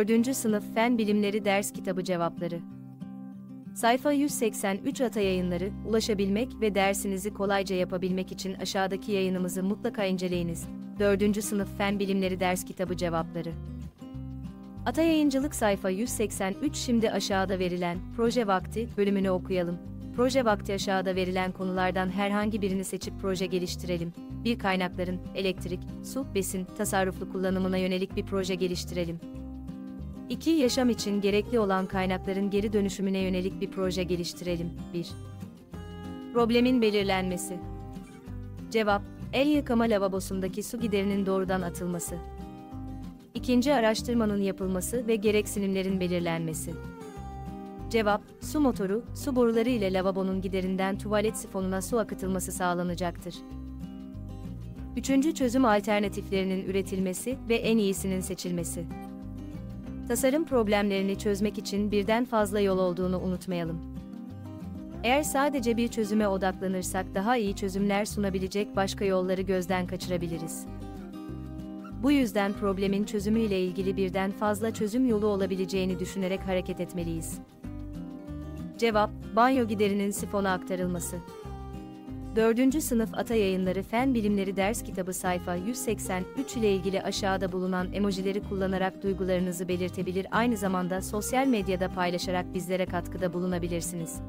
4. Sınıf Fen Bilimleri Ders Kitabı Cevapları. Sayfa 183 Ata Yayınları. Ulaşabilmek ve dersinizi kolayca yapabilmek için aşağıdaki yayınımızı mutlaka inceleyiniz. 4. Sınıf Fen Bilimleri Ders Kitabı Cevapları. Ata Yayıncılık sayfa 183. Şimdi aşağıda verilen proje vakti bölümünü okuyalım. Proje vakti aşağıda verilen konulardan herhangi birini seçip proje geliştirelim. 1. Kaynakların, elektrik, su, besin, tasarruflu kullanımına yönelik bir proje geliştirelim. 2. Yaşam için gerekli olan kaynakların geri dönüşümüne yönelik bir proje geliştirelim. 1. Problemin belirlenmesi. Cevap: el yıkama lavabosundaki su giderinin doğrudan atılması. 2. Araştırmanın yapılması ve gereksinimlerin belirlenmesi. Cevap: su motoru, su boruları ile lavabonun giderinden tuvalet sifonuna su akıtılması sağlanacaktır. 3. Çözüm alternatiflerinin üretilmesi ve en iyisinin seçilmesi. Tasarım problemlerini çözmek için birden fazla yol olduğunu unutmayalım. Eğer sadece bir çözüme odaklanırsak daha iyi çözümler sunabilecek başka yolları gözden kaçırabiliriz. Bu yüzden problemin çözümüyle ilgili birden fazla çözüm yolu olabileceğini düşünerek hareket etmeliyiz. Cevap: banyo giderinin sifona aktarılması. 4. Sınıf Ata Yayınları Fen Bilimleri Ders Kitabı sayfa 183 ile ilgili aşağıda bulunan emojileri kullanarak duygularınızı belirtebilir, aynı zamanda sosyal medyada paylaşarak bizlere katkıda bulunabilirsiniz.